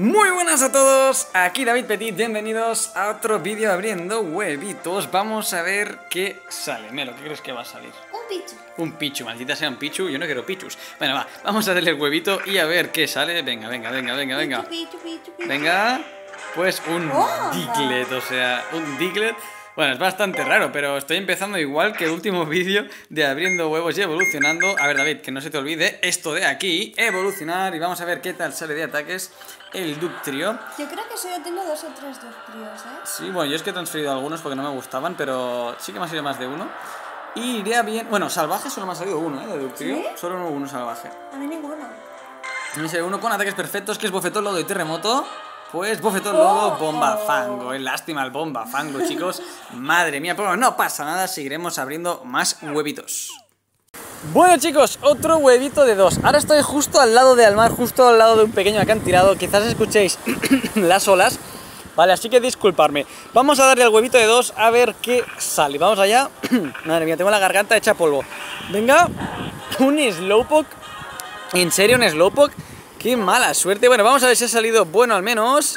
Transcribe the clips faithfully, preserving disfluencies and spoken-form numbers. Muy buenas a todos, aquí David Petit, bienvenidos a otro vídeo abriendo huevitos. Vamos a ver qué sale. Melo, ¿qué crees que va a salir? Un Pichu. Un Pichu, maldita sea un Pichu, yo no quiero Pichus. Bueno, va, vamos a darle el huevito y a ver qué sale. Venga, venga, venga, venga, venga. Pichu, Pichu, Pichu, Pichu. Venga, pues un oh, Diglet, o sea, un Diglet. Bueno, es bastante raro, pero estoy empezando igual que el último vídeo de Abriendo Huevos y Evolucionando. A ver, David, que no se te olvide esto de aquí, evolucionar, y vamos a ver qué tal sale de ataques el Dugtrio. Yo creo que solo tengo dos o tres Dugtrios, ¿eh? Sí, bueno, yo es que he transferido algunos porque no me gustaban, pero sí que me ha salido más de uno. Y iría bien... Bueno, salvaje solo me ha salido uno, ¿eh? De Dugtrio. ¿Sí? Solo uno salvaje. A mí ninguno. A mí me sale uno con ataques perfectos, que es bofetón, lodo y terremoto. Pues bofetón, lodo, bomba, fango. Eh, lástima el bomba, fango, chicos. Madre mía, pero no pasa nada, seguiremos abriendo más huevitos. Bueno, chicos, otro huevito de dos. Ahora estoy justo al lado del mar, justo al lado de un pequeño acantilado. Quizás escuchéis las olas, vale, así que disculparme. Vamos a darle al huevito de dos a ver qué sale. Vamos allá. Madre mía, tengo la garganta hecha polvo. Venga, un Slowpoke. ¿En serio un Slowpoke? ¡Qué mala suerte! Bueno, vamos a ver si ha salido bueno al menos.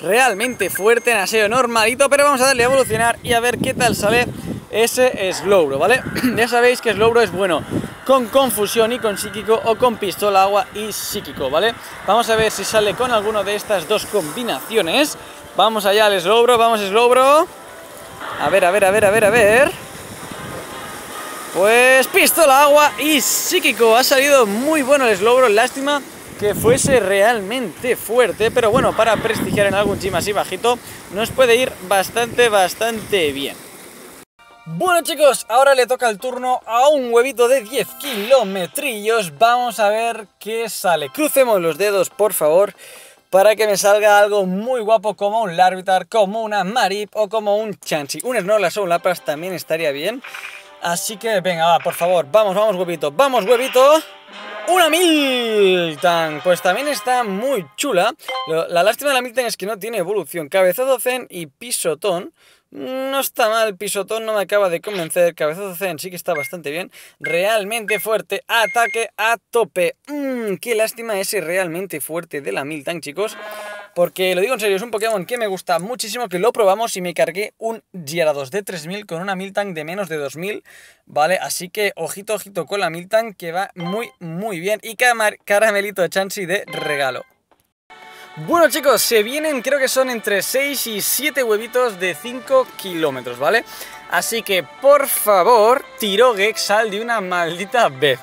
Realmente fuerte, en aseo normalito, pero vamos a darle a evolucionar y a ver qué tal sale ese Slowbro, ¿vale? Ya sabéis que Slowbro es bueno con confusión y con psíquico, o con pistola, agua y psíquico, ¿vale? Vamos a ver si sale con alguno de estas dos combinaciones. Vamos allá al Slowbro, vamos Slowbro. A ver, a ver, a ver, a ver, a ver... Pues pistola, agua y psíquico. Ha salido muy bueno el Slowbro, lástima que fuese realmente fuerte, pero bueno, para prestigiar en algún gym así bajito nos puede ir bastante, bastante bien. Bueno, chicos, ahora le toca el turno a un huevito de diez kilometrillos. Vamos a ver qué sale. Crucemos los dedos, por favor, para que me salga algo muy guapo, como un Larvitar, como una Marip o como un Chansey. Un Snorlax o un Lapras también estaría bien. Así que venga, va, por favor, vamos, vamos huevito, vamos huevito. Una Miltan, pues también está muy chula. La lástima de la Miltan es que no tiene evolución. Cabezazo Zen y pisotón. No está mal, pisotón no me acaba de convencer. Cabezazo Zen sí que está bastante bien. Realmente fuerte, ataque a tope. Mmm, qué lástima ese realmente fuerte de la Miltan, chicos. Porque, lo digo en serio, es un Pokémon que me gusta muchísimo, que lo probamos y me cargué un Gyarados de tres mil con una Miltank de menos de dos mil, ¿vale? Así que, ojito, ojito con la Miltank, que va muy, muy bien. Y caramelito Chansey de regalo. Bueno, chicos, se vienen, creo que son entre seis y siete huevitos de cinco kilómetros, ¿vale? Así que, por favor, Tyrogue, sal de una maldita vez.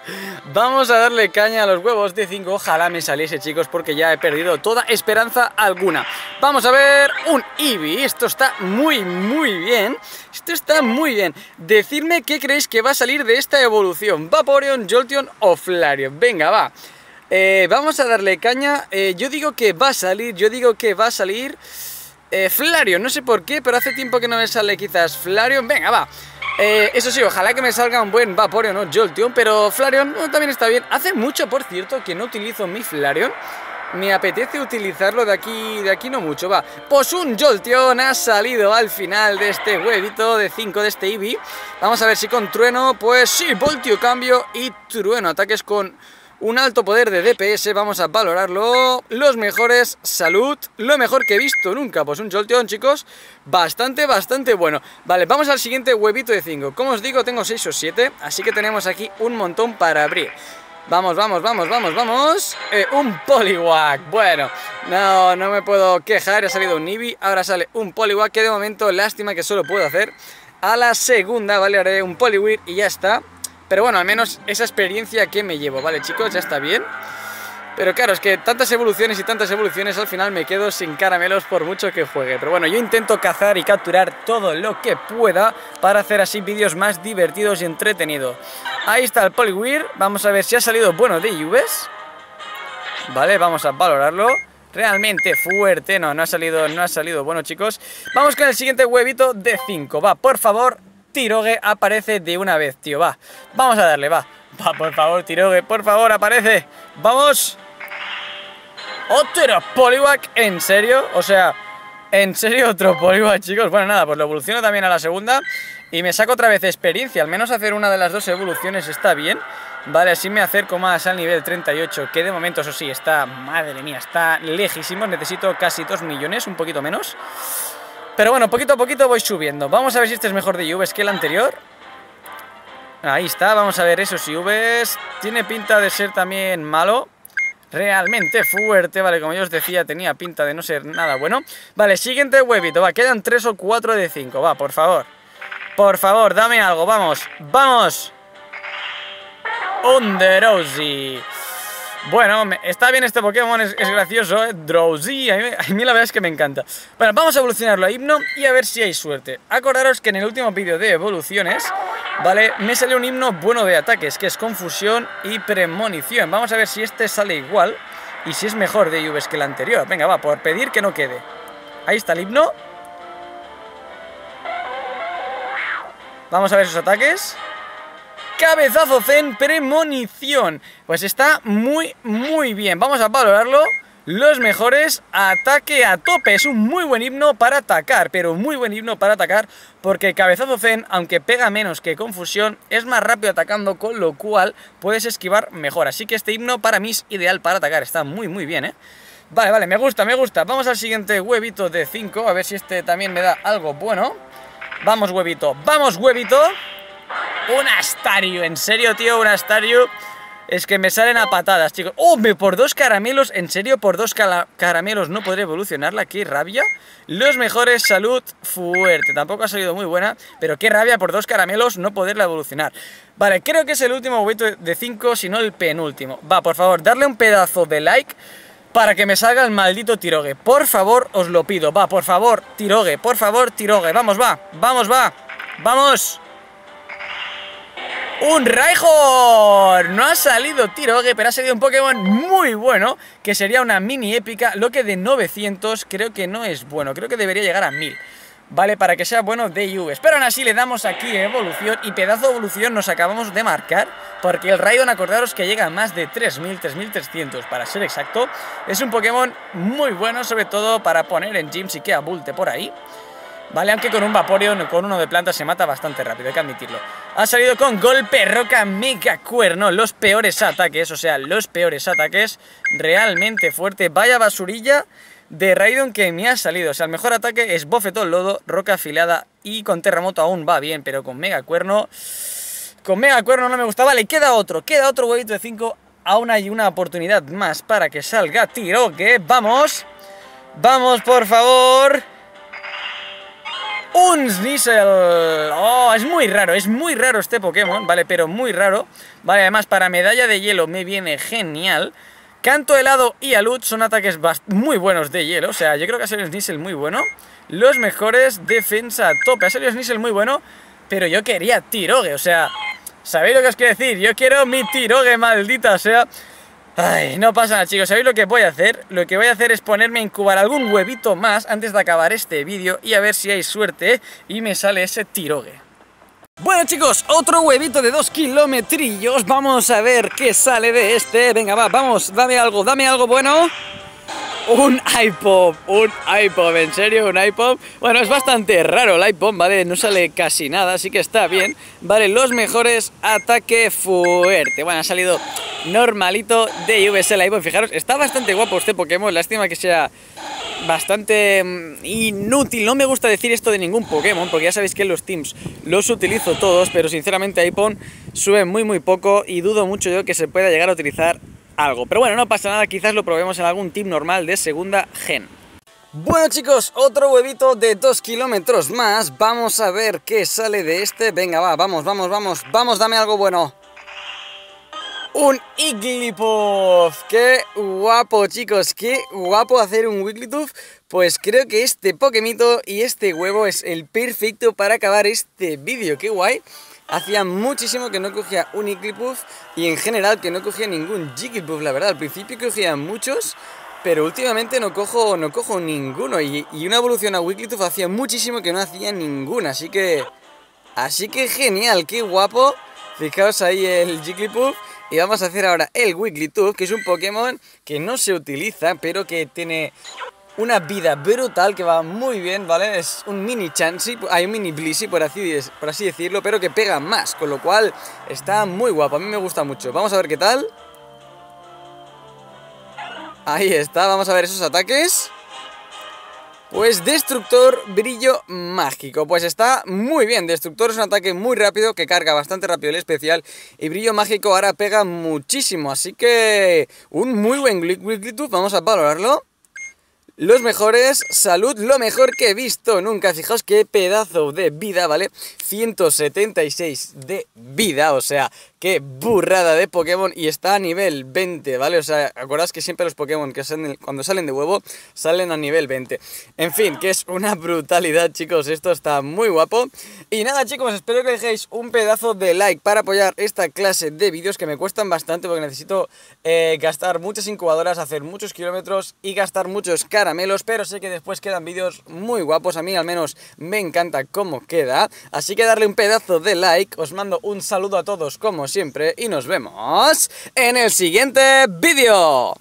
Vamos a darle caña a los huevos de cinco. Ojalá me saliese, chicos, porque ya he perdido toda esperanza alguna. Vamos a ver un Eevee. Esto está muy, muy bien. Esto está muy bien. Decidme qué creéis que va a salir de esta evolución. Vaporeon, Jolteon o Flareon. Venga, va. Eh, vamos a darle caña. eh, yo digo que va a salir, yo digo que va a salir eh, Flareon, no sé por qué, pero hace tiempo que no me sale quizás Flareon. Venga, va. Eh, eso sí, ojalá que me salga un buen Vaporeon o Jolteon, pero Flareon bueno, también está bien. Hace mucho, por cierto, que no utilizo mi Flareon. Me apetece utilizarlo de aquí, de aquí no mucho, va. Pues un Jolteon ha salido al final de este huevito de cinco, de este Eevee. Vamos a ver si con trueno, pues sí, voltio cambio y trueno. Ataques con un alto poder de D P S, vamos a valorarlo. Los mejores, salud, lo mejor que he visto nunca. Pues un Jolteon, chicos, bastante, bastante bueno. Vale, vamos al siguiente huevito de cinco. Como os digo, tengo seis o siete, así que tenemos aquí un montón para abrir. Vamos, vamos, vamos, vamos, vamos. Eh, un Poliwag. Bueno, no, no me puedo quejar. Ha salido un Eevee, ahora sale un Poliwag, que de momento, lástima que solo puedo hacer a la segunda, vale, haré un Poliwhirl y ya está. Pero bueno, al menos esa experiencia que me llevo, ¿vale, chicos? Ya está bien. Pero claro, es que tantas evoluciones y tantas evoluciones, al final me quedo sin caramelos por mucho que juegue. Pero bueno, yo intento cazar y capturar todo lo que pueda para hacer así vídeos más divertidos y entretenidos. Ahí está el Poliwhirl. Vamos a ver si ha salido bueno de Juves. Vale, vamos a valorarlo. Realmente fuerte. No, no ha salido, no ha salido bueno, chicos. Vamos con el siguiente huevito de cinco. Va, por favor... Tyrogue, aparece de una vez, tío, va. Vamos a darle, va. Va, por favor, Tyrogue, por favor, aparece. Vamos. Otro Poliwag, en serio. O sea, en serio, otro Poliwag, chicos. Bueno, nada, pues lo evoluciono también a la segunda y me saco otra vez experiencia. Al menos hacer una de las dos evoluciones está bien. Vale, así me acerco más al nivel treinta y ocho, que de momento, eso sí, está, madre mía, está lejísimo. Necesito casi dos millones, un poquito menos. Pero bueno, poquito a poquito voy subiendo. Vamos a ver si este es mejor de I Vs que el anterior. Ahí está, vamos a ver esos I Vs. Tiene pinta de ser también malo. Realmente fuerte, vale, como yo os decía, tenía pinta de no ser nada bueno. Vale, siguiente huevito, va, quedan tres o cuatro de cinco, va, por favor. Por favor, dame algo, vamos, vamos. Un Drowzee. Bueno, me, está bien este Pokémon, es, es gracioso, ¿eh? Drowzee, a mí, a mí la verdad es que me encanta. Bueno, vamos a evolucionarlo a Hypno y a ver si hay suerte. Acordaros que en el último vídeo de evoluciones, vale, me salió un Hypno bueno de ataques, que es Confusión y Premonición. Vamos a ver si este sale igual y si es mejor de I Vs que el anterior. Venga, va, por pedir que no quede. Ahí está el Hypno. Vamos a ver sus ataques. Cabezazo Zen, Premonición. Pues está muy, muy bien. Vamos a valorarlo. Los mejores, ataque a tope. Es un muy buen Hypno para atacar, pero muy buen Hypno para atacar, porque Cabezazo Zen, aunque pega menos que Confusión, es más rápido atacando, con lo cual puedes esquivar mejor. Así que este Hypno para mí es ideal para atacar. Está muy, muy bien, ¿eh? Vale, vale, me gusta, me gusta. Vamos al siguiente huevito de cinco, a ver si este también me da algo bueno. Vamos, huevito, vamos, huevito. Un Astariu, en serio, tío, un Astariu. Es que me salen a patadas, chicos. ¡Oh, me por dos caramelos! En serio, por dos caramelos no podré evolucionarla. ¡Qué rabia! Los mejores, salud fuerte. Tampoco ha salido muy buena, pero qué rabia por dos caramelos no poderla evolucionar. Vale, creo que es el último huevito de cinco, si no el penúltimo. Va, por favor, darle un pedazo de like para que me salga el maldito Tyrogue. Por favor, os lo pido. Va, por favor, Tyrogue. Por favor, Tyrogue. Vamos, va. Vamos, va. ¡Vamos! ¡Un Rhyhorn! No ha salido Tyrogue, pero ha salido un Pokémon muy bueno, que sería una mini épica, lo que de novecientos creo que no es bueno, creo que debería llegar a mil, ¿vale? Para que sea bueno de I Vs. Pero aún así le damos aquí evolución, y pedazo de evolución nos acabamos de marcar, porque el Raidon, acordaros que llega a más de tres mil, tres mil trescientos para ser exacto. Es un Pokémon muy bueno, sobre todo para poner en gyms y que abulte por ahí. Vale, aunque con un Vaporeon, con uno de planta se mata bastante rápido, hay que admitirlo. Ha salido con Golpe Roca, Mega Cuerno, los peores ataques, o sea, los peores ataques, realmente fuerte. Vaya basurilla de Raidon que me ha salido, o sea, el mejor ataque es Bofetón Lodo, Roca Afilada, y con Terremoto aún va bien, pero con Mega Cuerno, con Mega Cuerno no me gusta. Vale, queda otro, queda otro huevito de cinco, aún hay una oportunidad más para que salga Tyrogue, vamos, vamos por favor. Un Sneasel. Oh, es muy raro, es muy raro este Pokémon, vale, pero muy raro. Vale, además para medalla de hielo me viene genial. Canto Helado y Alud son ataques muy buenos de hielo, o sea, yo creo que ha salido Sneasel muy bueno. Los mejores, defensa a tope, ha salido Sneasel muy bueno, pero yo quería Tyrogue, o sea, ¿sabéis lo que os quiero decir? Yo quiero mi Tyrogue, maldita, o sea... Ay, no pasa nada, chicos, ¿sabéis lo que voy a hacer? Lo que voy a hacer es ponerme a incubar algún huevito más antes de acabar este vídeo y a ver si hay suerte y me sale ese Tyrogue. Bueno, chicos, otro huevito de dos kilometrillos, vamos a ver qué sale de este. Venga, va, vamos, dame algo, dame algo bueno. Un Aipom, un Aipom, en serio, un Aipom. Bueno, es bastante raro el Aipom, ¿vale? No sale casi nada, así que está bien. Vale, los mejores, ataque fuerte. Bueno, ha salido normalito de I Vs el Aipom. Fijaros, está bastante guapo este Pokémon, lástima que sea bastante inútil. No me gusta decir esto de ningún Pokémon, porque ya sabéis que en los teams los utilizo todos, pero sinceramente Aipom sube muy muy poco y dudo mucho yo que se pueda llegar a utilizar algo, pero bueno, no pasa nada, quizás lo probemos en algún team normal de segunda gen. Bueno, chicos, otro huevito de dos kilómetros más, vamos a ver qué sale de este. Venga, va, vamos, vamos, vamos, vamos, dame algo bueno. Un Igglybuff, qué guapo, chicos, qué guapo hacer un Wigglytuff. Pues creo que este Pokémito y este huevo es el perfecto para acabar este vídeo, qué guay. Hacía muchísimo que no cogía un Igglybuff y en general que no cogía ningún Jigglypuff, la verdad. Al principio cogía muchos, pero últimamente no cojo, no cojo ninguno. Y, y una evolución a Wigglytuff hacía muchísimo que no hacía ninguna, así que... Así que genial, qué guapo. Fijaos ahí el Jigglypuff. Y vamos a hacer ahora el Wigglytuff, que es un Pokémon que no se utiliza, pero que tiene... una vida brutal que va muy bien, ¿vale? Es un mini Chansey, hay un mini Blissey, por así, por así decirlo, pero que pega más, con lo cual está muy guapo, a mí me gusta mucho. Vamos a ver qué tal. Ahí está, vamos a ver esos ataques. Pues Destructor, Brillo Mágico, pues está muy bien. Destructor es un ataque muy rápido que carga bastante rápido el especial, y Brillo Mágico ahora pega muchísimo, así que un muy buen Wigglytuff, vamos a valorarlo. Los mejores, salud, lo mejor que he visto nunca, fijaos qué pedazo de vida, ¿vale? ciento setenta y seis de vida, o sea, qué burrada de Pokémon, y está a nivel veinte, ¿vale? O sea, acordaos que siempre los Pokémon que salen, cuando salen de huevo, salen a nivel veinte. En fin, que es una brutalidad, chicos, esto está muy guapo. Y nada, chicos, espero que dejéis un pedazo de like para apoyar esta clase de vídeos que me cuestan bastante porque necesito eh, gastar muchas incubadoras, hacer muchos kilómetros y gastar muchos caramelos, pero sé que después quedan vídeos muy guapos, a mí al menos me encanta cómo queda, así que darle un pedazo de like, os mando un saludo a todos como siempre y nos vemos en el siguiente vídeo.